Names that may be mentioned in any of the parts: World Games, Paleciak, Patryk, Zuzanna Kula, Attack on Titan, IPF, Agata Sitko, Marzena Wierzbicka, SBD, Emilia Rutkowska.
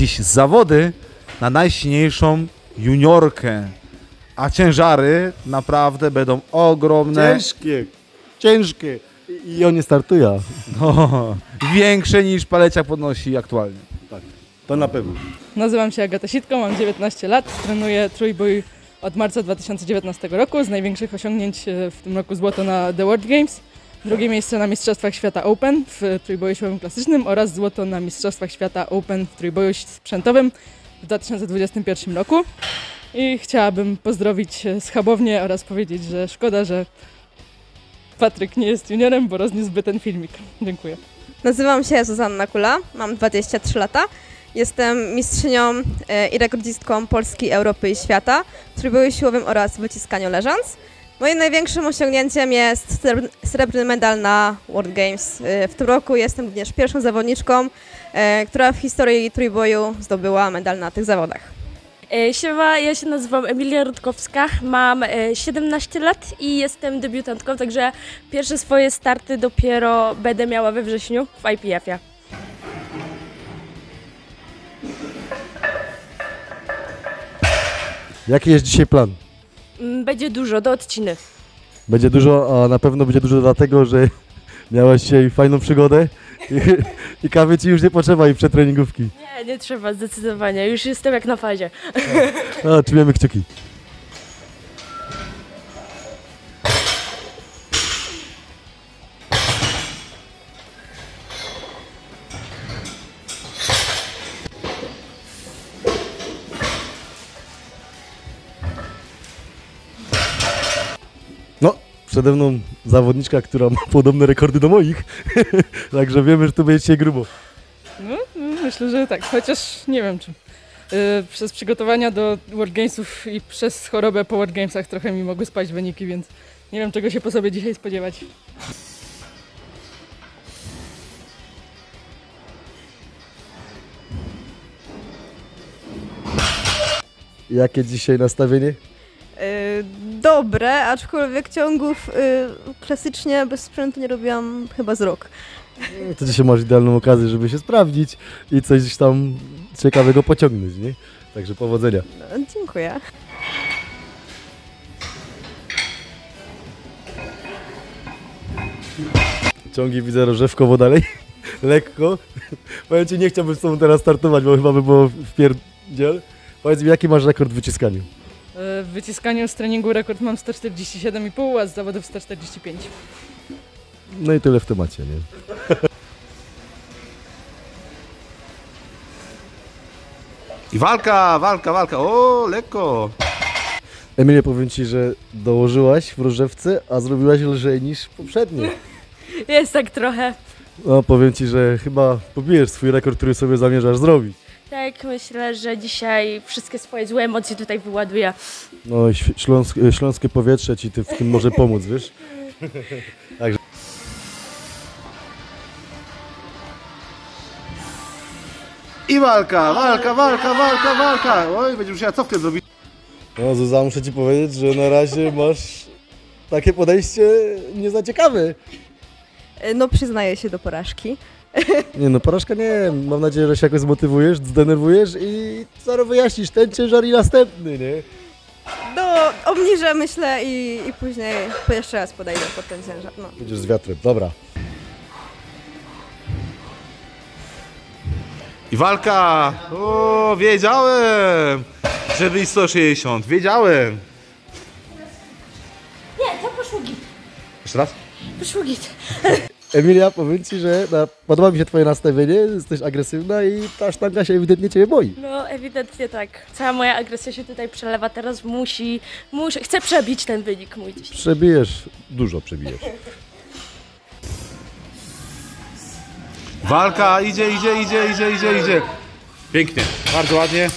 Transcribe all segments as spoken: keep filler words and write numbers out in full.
dziś zawody na najsilniejszą juniorkę. A ciężary naprawdę będą ogromne. Ciężkie, ciężkie. I on nie startuje. No, większe niż Paleciak podnosi aktualnie. Tak, to na pewno. Nazywam się Agata Sitko, mam dziewiętnaście lat, trenuję trójbój od marca dwa tysiące dziewiętnastego roku. Z największych osiągnięć w tym roku złoto na The World Games, drugie miejsce na Mistrzostwach Świata Open w trójboju siłowym klasycznym oraz złoto na Mistrzostwach Świata Open w trójboju sprzętowym w dwa tysiące dwudziestym pierwszym roku. I chciałabym pozdrowić schabownię oraz powiedzieć, że szkoda, że Patryk nie jest juniorem, bo rozniósłby ten filmik. Dziękuję. Nazywam się Zuzanna Kula, mam dwadzieścia trzy lata. Jestem mistrzynią i rekordzistką Polski, Europy i świata w trójboju siłowym oraz wyciskaniu leżąc. Moim największym osiągnięciem jest srebrny medal na World Games. W tym roku jestem również pierwszą zawodniczką, która w historii trójboju zdobyła medal na tych zawodach. Siema, ja się nazywam Emilia Rutkowska, mam siedemnaście lat i jestem debiutantką, także pierwsze swoje starty dopiero będę miała we wrześniu w I P F ie. Jaki jest dzisiaj plan? Będzie dużo, do odciny. Będzie dużo, a na pewno będzie dużo dlatego, że miałaś dzisiaj fajną przygodę. I, I kawy ci już nie potrzeba i przetreningówki. Nie, nie trzeba zdecydowanie. Już jestem jak na fazie. No, no trzymamy kciuki. Przede mną zawodniczka, która ma podobne rekordy do moich, także wiemy, że tu będzie dzisiaj grubo. No, no, myślę, że tak, chociaż nie wiem czy. Yy, przez przygotowania do World Gamesów i przez chorobę po World Gamesach trochę mi mogły spaść wyniki, więc nie wiem czego się po sobie dzisiaj spodziewać. Jakie dzisiaj nastawienie? Dobre, aczkolwiek ciągów y, klasycznie bez sprzętu nie robiłam chyba z rok. To dzisiaj masz idealną okazję, żeby się sprawdzić i coś tam ciekawego pociągnąć, nie? Także powodzenia. No, dziękuję. Ciągi widzę rożewkowo dalej, lekko. Powiem ci, nie chciałbym z tobą teraz startować, bo chyba by było wpierdziel. Powiedz mi, jaki masz rekord w wyciskaniu? W wyciskaniu z treningu rekord mam sto czterdzieści siedem i pół, a z zawodów sto czterdzieści pięć. No i tyle w temacie, nie? I walka, walka, walka, o, lekko! Emilia, powiem ci, że dołożyłaś w różewce, a zrobiłaś lżej niż poprzednio. Jest tak trochę. No, powiem ci, że chyba pobijesz swój rekord, który sobie zamierzasz zrobić. Tak, myślę, że dzisiaj wszystkie swoje złe emocje tutaj wyładuję. No, śląsk, śląskie powietrze ci w tym może pomóc, wiesz? Także. I walka, walka, walka, walka, walka! Oj, będziesz musiała cofkę zrobić. No, Zuza, muszę ci powiedzieć, że na razie masz takie podejście nie za ciekawe. No, przyznaję się do porażki. Nie no, porażka nie, mam nadzieję, że się jakoś zmotywujesz, zdenerwujesz i zaraz wyjaśnisz ten ciężar i następny, nie? No, obniżę myślę i, i później jeszcze raz podejdę pod ten ciężar. No. Będziesz z wiatrem, dobra. I walka! O, wiedziałem, że byli sto sześćdziesiąt, wiedziałem! Nie, to poszło git. Jeszcze raz? Poszło git. Emilia, powiem ci, że na, podoba mi się twoje nastawienie, jesteś agresywna i ta sztanga się ewidentnie ciebie boi. No, ewidentnie tak. Cała moja agresja się tutaj przelewa, teraz musi, muszę, chcę przebić ten wynik mój dziś. Przebijesz, dużo przebijesz. Walka, idzie, idzie, idzie, idzie, idzie, idzie. Pięknie, bardzo ładnie.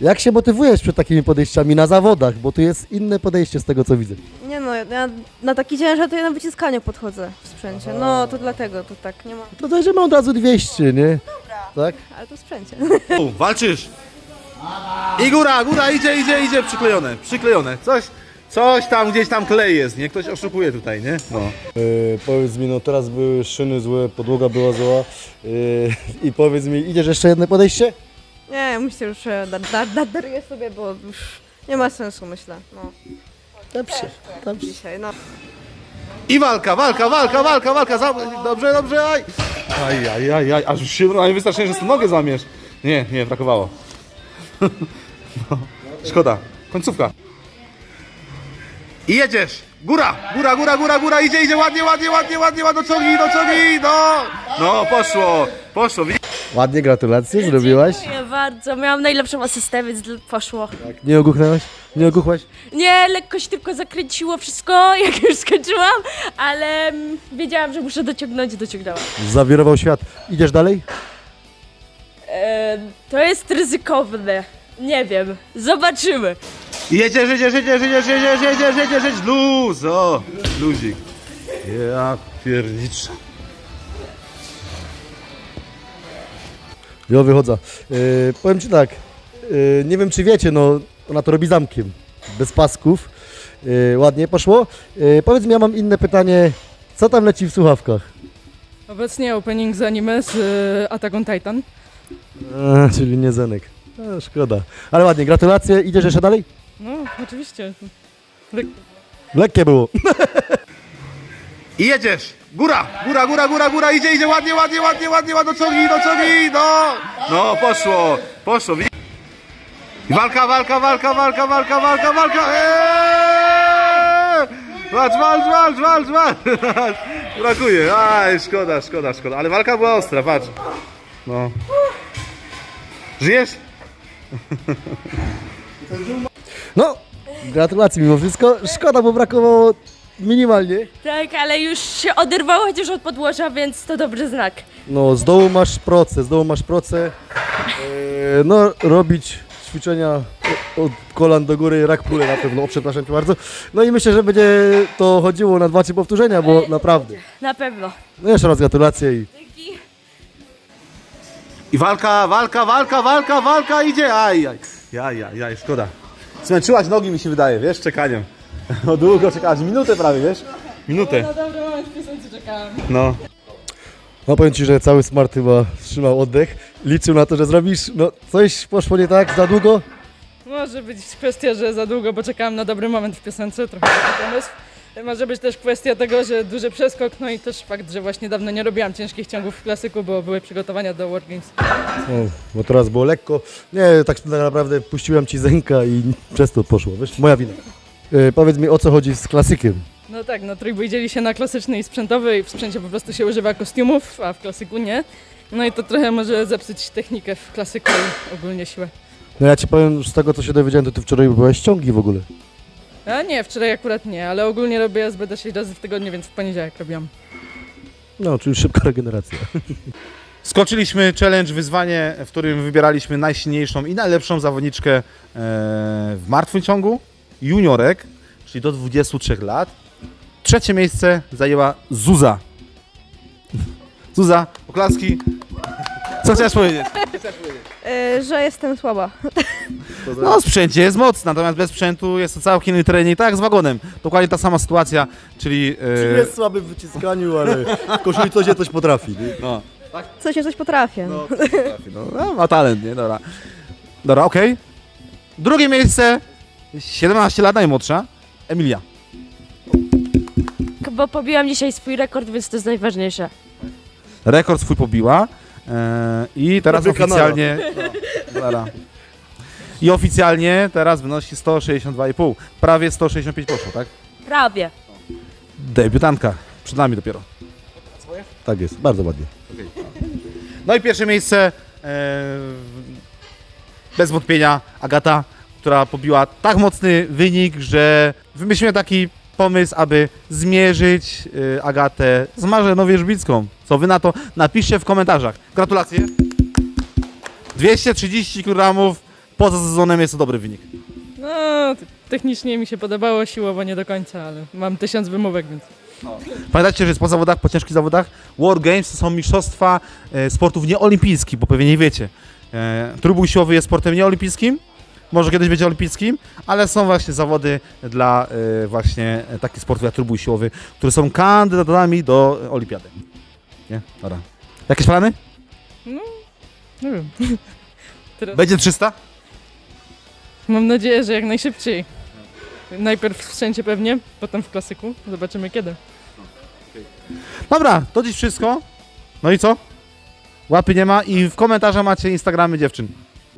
Jak się motywujesz przed takimi podejściami na zawodach, bo tu jest inne podejście z tego co widzę. Nie no, ja na taki ciężar to ja na wyciskanie podchodzę w sprzęcie, no to dlatego to tak nie ma. To też mam od razu dwieście, nie? Dobra, tak? Ale to w sprzęcie. U, walczysz! I góra, góra, idzie, idzie, idzie, przyklejone, przyklejone, coś Coś tam, gdzieś tam klej jest, nie? Ktoś oszukuje tutaj, nie? No. Yy, powiedz mi, no teraz były szyny złe, podłoga była zła. Yy, I powiedz mi, idziesz jeszcze jedno podejście? Nie, myślę już, daruję sobie, bo już nie ma sensu, myślę. No. Dobrze, dobrze. Dzisiaj, no. I walka, walka, walka, walka, walka, dobrze, dobrze, aj! Aj, aj, aj, aj, aż już się wystarczy, że z tą nogę zamiesz. Nie, nie, brakowało. No. Szkoda, końcówka. I jedziesz! Góra! Góra, góra, góra, góra! Idzie, idzie! Ładnie, ładnie, ładnie, ładnie! Do ciągi, do ciągi! No! No, poszło! Poszło! Ładnie, gratulacje, zrobiłaś. Dziękuję bardzo, miałam najlepszą asystę, więc poszło. Tak. Nie ogłuchnęłaś? Nie ogłuchłaś? Nie, lekko się tylko zakręciło wszystko, jak już skończyłam, ale wiedziałam, że muszę dociągnąć i dociągnęłam. Zawirował świat. Idziesz dalej? E, to jest ryzykowne. Nie wiem. Zobaczymy. Jedziesz, jedziesz, jedziesz, jedziesz, jedziesz, jedziesz, jedziesz, jedziesz, luz, o, luzik. Ja pierniczę. Jo, wychodzę. Yy, powiem ci tak, yy, nie wiem czy wiecie, no ona to robi zamkiem, bez pasków. Yy, ładnie poszło. Yy, powiedz mi, ja mam inne pytanie, co tam leci w słuchawkach? Obecnie opening z anime z yy, Attack on Titan. A, czyli nie Zenek. A, szkoda. Ale ładnie, gratulacje. Idziesz jeszcze dalej? No, oczywiście. Lek... Lekkie było. I jedziesz! Góra! Góra, góra, góra, góra! Idzie, idzie! Ładnie, ładnie, ładnie, ładnie! Do ciągi, do ciągi! No! No, poszło! Poszło! Walka, walka, walka, walka, walka, walka, walka! Eee! Walcz, walcz, walcz, walcz, walcz! Brakuje! Aj, szkoda, szkoda, szkoda. Ale walka była ostra, patrz. No. Żyjesz? No, gratulacje mimo wszystko. Szkoda, bo brakowało minimalnie. Tak, ale już się oderwało chociaż od podłoża, więc to dobry znak. No, z dołu masz proce, z dołu masz proce. Eee, no, robić ćwiczenia od kolan do góry, rak pule na pewno. O, przepraszam cię bardzo. No i myślę, że będzie to chodziło na dwa, trzy powtórzenia, bo naprawdę. Na pewno. No jeszcze raz gratulacje i... I walka, walka, walka, walka, walka, idzie, aj, aj, aj, aj, aj, szkoda. Zmęczyłaś nogi, mi się wydaje, wiesz, czekaniem. O, długo czekałaś, minutę prawie, wiesz? Minutę. No dobra, mam w piosence czekałam. No. No powiem ci, że cały smart chyba wstrzymał oddech, liczył na to, że zrobisz, no coś poszło nie tak, za długo? Może być kwestia, że za długo, bo czekałam na dobry moment w piosence, trochę taki pomysł. Może być też kwestia tego, że duży przeskok, no i też fakt, że właśnie dawno nie robiłam ciężkich ciągów w klasyku, bo były przygotowania do World Games. No, bo teraz było lekko. Nie, tak naprawdę puściłem ci Zenka i przez to poszło, wiesz, moja wina. E, powiedz mi, o co chodzi z klasykiem? No tak, no trójbój dzieli się na klasyczny i sprzętowy i w sprzęcie po prostu się używa kostiumów, a w klasyku nie. No i to trochę może zepsuć technikę w klasyku i ogólnie siłę. No ja ci powiem, z tego co się dowiedziałem, to ty wczoraj byłaś ciągi w ogóle. A nie, wczoraj akurat nie, ale ogólnie robię S B D sześć razy w tygodniu, więc w poniedziałek robiłam. No, czyli szybka regeneracja. Skoczyliśmy challenge, wyzwanie, w którym wybieraliśmy najsilniejszą i najlepszą zawodniczkę w martwym ciągu, juniorek, czyli do dwudziestu trzech lat. Trzecie miejsce zajęła Zuza. Zuza, oklaski. Co chciałaś powiedzieć? Yy, że jestem słaba. No, sprzęcie jest mocne, natomiast bez sprzętu jest to całkiem inny trening, tak jak z wagonem. Dokładnie ta sama sytuacja, czyli... Yy... Czyli jest słaby w wyciskaniu, ale w koszuli coś się coś potrafi. No. Tak? Coś się coś potrafię. No, coś potrafi, no. No, ma talent, nie? Dobra. Dobra, okej. Okay. Drugie miejsce, siedemnaście lat najmłodsza, Emilia. Bo pobiłam dzisiaj swój rekord, więc to jest najważniejsze. Rekord swój pobiła. I teraz oficjalnie no, i oficjalnie teraz wynosi sto sześćdziesiąt dwa i pół. Prawie sto sześćdziesiąt pięć poszło, tak? Prawie. Debiutantka, przed nami dopiero. Tak jest, bardzo ładnie. No i pierwsze miejsce bez wątpienia Agata, która pobiła tak mocny wynik, że wymyśliłem taki pomysł, aby zmierzyć Agatę z Marzeną Wierzbicką. Co wy na to? Napiszcie w komentarzach. Gratulacje. dwieście trzydzieści kg poza sezonem jest to dobry wynik. No, technicznie mi się podobało, siłowo nie do końca, ale mam tysiąc wymówek, więc... No. Pamiętajcie, że jest po zawodach, po ciężkich zawodach. World Games to są mistrzostwa sportów nieolimpijskich, bo pewnie nie wiecie. Trójbój siłowy jest sportem nieolimpijskim, może kiedyś będzie olimpijskim, ale są właśnie zawody dla y, właśnie takich sportów jak trójbój siłowy, które są kandydatami do olimpiady. Nie? Dobra. Jakieś plany? No, nie wiem. Będzie trzysta? Mam nadzieję, że jak najszybciej. Najpierw w szczęcie pewnie, potem w klasyku. Zobaczymy kiedy. Dobra, to dziś wszystko. No i co? Łapy nie ma i w komentarzach macie Instagramy dziewczyn.